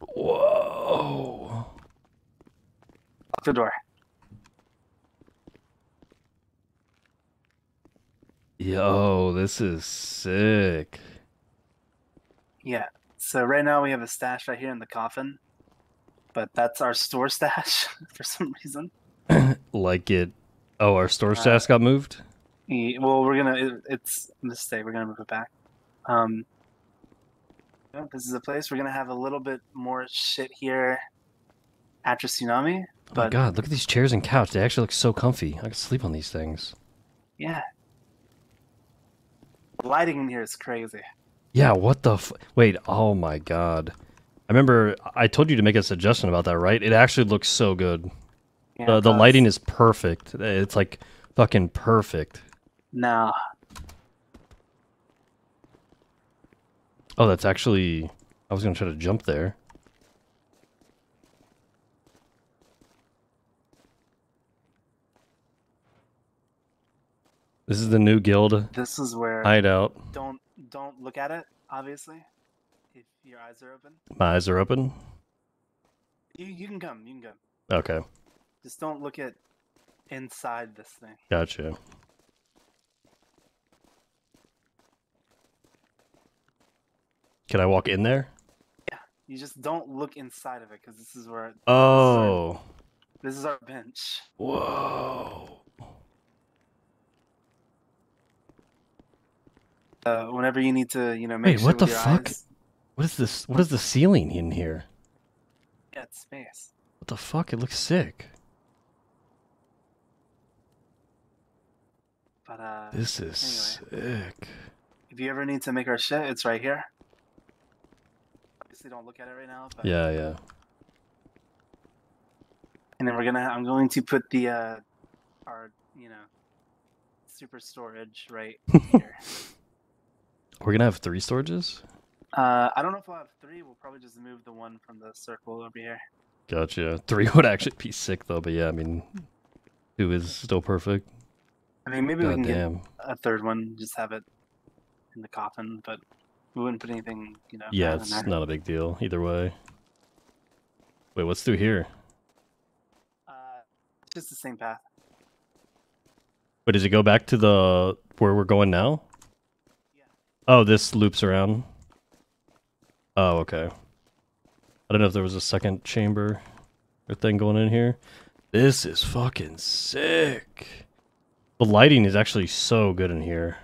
Whoa. Lock the door. Yo, this is sick. Yeah. So right now we have a stash right here in the coffin, but that's our store stash for some reason. Like it. Oh, our store stash got moved? Well, we're going to, it's a mistake. We're going to move it back. You know, this is a place we're going to have a little bit more shit here after Tsunami. But, oh my God, look at these chairs and couch. They actually look so comfy. I could sleep on these things. Yeah. The lighting in here is crazy. Yeah, what the f... Wait, oh my God. I remember I told you to make a suggestion about that, right? It actually looks so good. Yeah, the lighting is perfect. It's like fucking perfect. Nah. Oh, that's actually... I was going to try to jump there. This is the new guild. This is where... Hideout. Don't look at it, obviously. If your eyes are open. My eyes are open? You can come. You can come. Okay. Just don't look at inside this thing. Gotcha. Can I walk in there? Yeah. You just don't look inside of it, because this is where... Oh. This is our bench. Whoa. Whenever you need to, you know, make sure with your eyes. Wait, what the fuck? What is this? What is the ceiling in here? Yeah, it's space. What the fuck? It looks sick. But, this is sick. If you ever need to make our shit, it's right here. Don't look at it right now, but... yeah and then I'm going to put the our, you know, super storage right here. We're gonna have 3 storages. I don't know if we'll have 3. We'll probably just move the one from the circle over here. Gotcha. 3 would actually be sick though, but yeah, I mean 2 is still perfect. I mean, maybe we can get a 3rd one, just have it in the coffin, but we wouldn't put anything, you know. Yeah, it's not a big deal either way. Wait, what's through here? It's just the same path. But does it go back to the where we're going now? Yeah. Oh, this loops around. Oh, okay. I don't know if there was a second chamber or thing going in here. This is fucking sick. The lighting is actually so good in here.